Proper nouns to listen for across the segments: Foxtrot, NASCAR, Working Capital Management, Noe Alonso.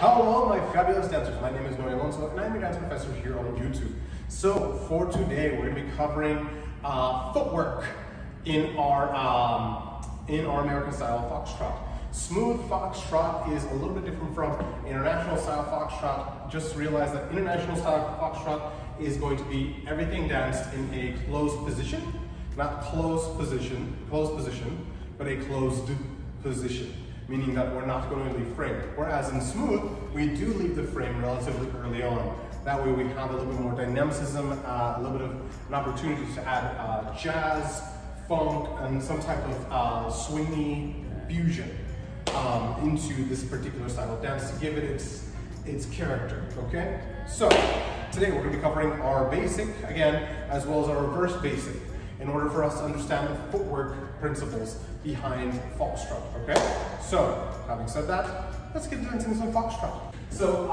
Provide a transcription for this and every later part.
Hello my fabulous dancers, my name is Noe Alonso and I'm your dance professor here on YouTube. So for today we're going to be covering footwork in our American style Foxtrot. Smooth Foxtrot is a little bit different from international style Foxtrot. Just realize that international style Foxtrot is going to be everything danced in a closed position, not closed position, but a closed position. Meaning that we're not going to leave frame. Whereas in smooth, we do leave the frame relatively early on. That way we have a little bit more dynamicism, a little bit of an opportunity to add jazz, funk, and some type of swingy fusion into this particular style of dance to give it its character, okay? So, today we're gonna be covering our basic, again, as well as our reverse basic, in order for us to understand the footwork principles behind Foxtrot, okay? So, having said that, let's get into some Foxtrot. So,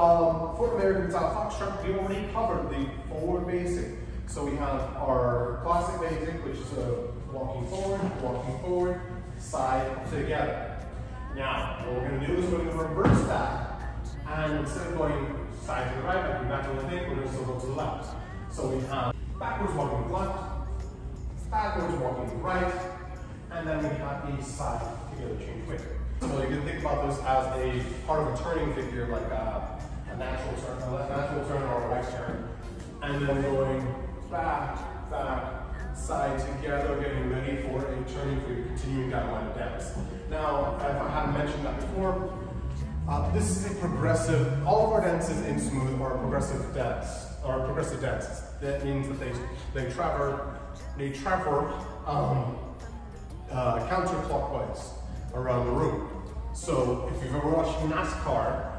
for American style Foxtrot, we already covered the forward basic. So we have our classic basic, which is walking forward, side together. Now, what we're gonna do is we're gonna reverse that, and instead of going side to the right, like back to the thing, we're gonna go to the left. So we have backwards walking left, backwards walking to the right, and then we have the side together chain figure. So you can think about this as a part of a turning figure, like a natural turn, a left natural turn or a right turn, and then going back, back, side together, getting ready for a turning figure, continuing down line of dance. Now, if I hadn't mentioned that before, this is a progressive. All of our dances in smooth are progressive dance, or progressive dances. That means that they travel counterclockwise around the room. So if you've ever watched NASCAR,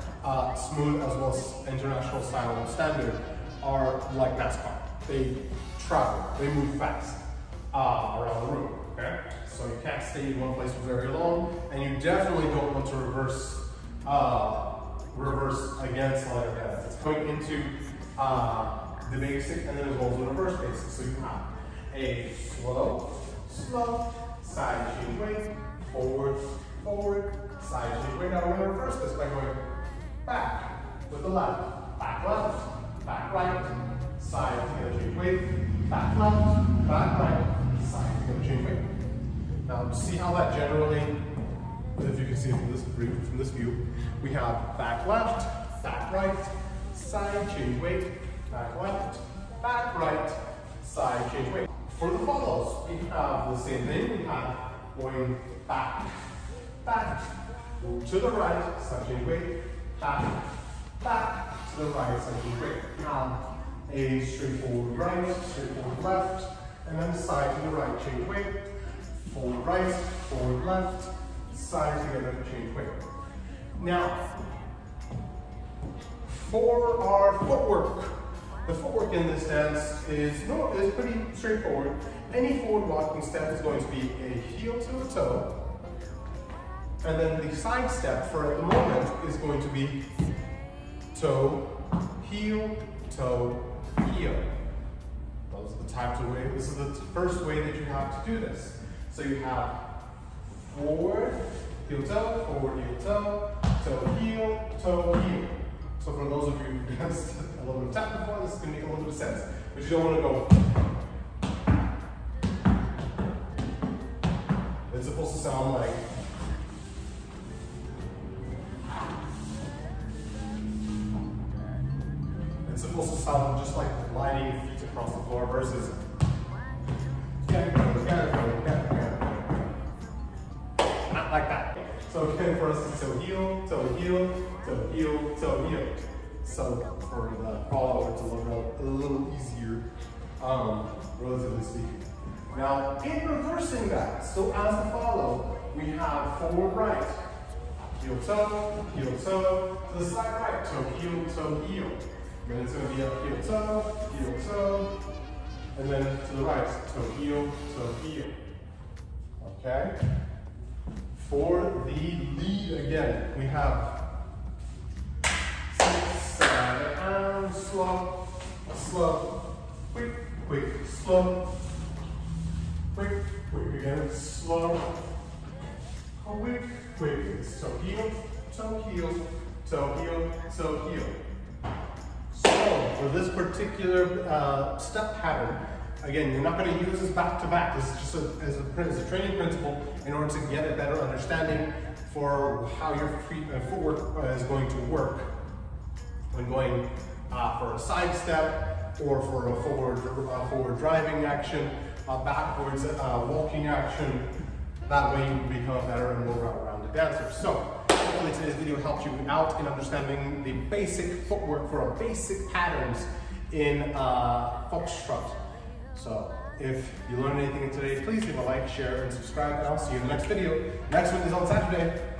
smooth as well as international style and standard are like NASCAR. They travel, they move fast around the room, okay? So you can't stay in one place for very long, and you definitely don't want to reverse against like that. It's going into the basic and then it goes to reverse basic. So you have a slow, side change weight, forward, forward, side change weight. Now we're gonna reverse this by going back with the left, back right, side together change weight, back left, back right, side together change weight. Now see how that generally, if you can see from this view, we have back left, back right, side change weight, back left, back right, side change weight. For the follows, we have the same thing. We have going back, back, to the right, side change weight, back, back, to the right, side change weight. We have a straightforward right, straightforward left, and then side to the right, change weight, forward right, forward left, side together, change weight. Now, for our footwork, the footwork in this dance is pretty straightforward. Any forward walking step is going to be a heel to the toe. And then the side step for the moment is going to be toe, heel, toe, heel. Those are the types of ways. This is the first way that you have to do this. So you have forward, heel, toe, toe, heel, toe, heel. So for those of you who danced a little bit of tap before, this is going to make a little bit of sense. But you don't want to go. It's supposed to sound like. It's supposed to sound just like gliding feet across the floor versus. Not like that. So again, for us, it's toe heel, toe heel. Toe, heel, toe, heel. So for the follow, it's a little easier, relatively speaking. Now, in reversing that, so as the follow, we have forward right, heel, toe, to the side right, toe, heel, toe, heel. And then it's going to be up heel, toe, and then to the right, toe, heel, toe, heel. Okay? For the lead again, we have slow, slow, quick, quick, slow, quick, quick again, slow, quick, quick. So heel, toe, heel, toe heel, toe heel. So for this particular step pattern, again, you're not going to use this back to back. This is just as a training principle in order to get a better understanding for how your footwork is going to work when going for a side step or for a forward driving action, a backwards walking action. That way you become a better and more rounded dancer. So hopefully today's video helped you out in understanding the basic footwork for our basic patterns in Foxtrot. So if you learned anything today, please leave a like, share, and subscribe, and I'll see you in the next video. Next one is on Saturday.